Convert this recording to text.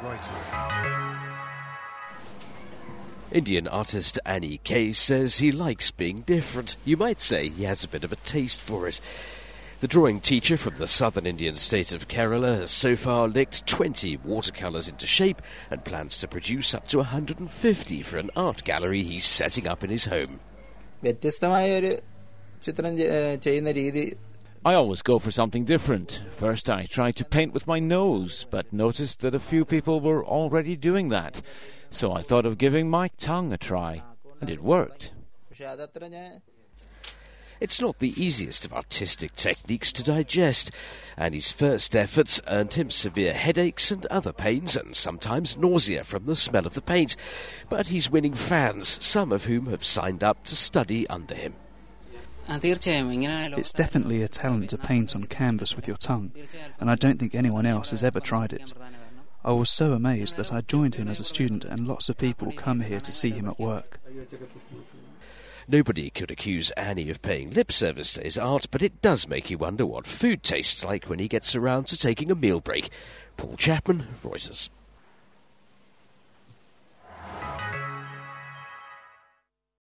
Reuters. Indian artist Ani K says he likes being different. You might say he has a bit of a taste for it. The drawing teacher from the southern Indian state of Kerala has so far licked 20 watercolours into shape and plans to produce up to 150 for an art gallery he's setting up in his home. I always go for something different. First I tried to paint with my nose, but noticed that a few people were already doing that. So I thought of giving my tongue a try, and it worked. It's not the easiest of artistic techniques to digest, and his first efforts earned him severe headaches and other pains and sometimes nausea from the smell of the paint. But he's winning fans, some of whom have signed up to study under him. It's definitely a talent to paint on canvas with your tongue, and I don't think anyone else has ever tried it. I was so amazed that I joined him as a student, and lots of people come here to see him at work. Nobody could accuse Ani of paying lip service to his art, but it does make you wonder what food tastes like when he gets around to taking a meal break. Paul Chapman, Reuters.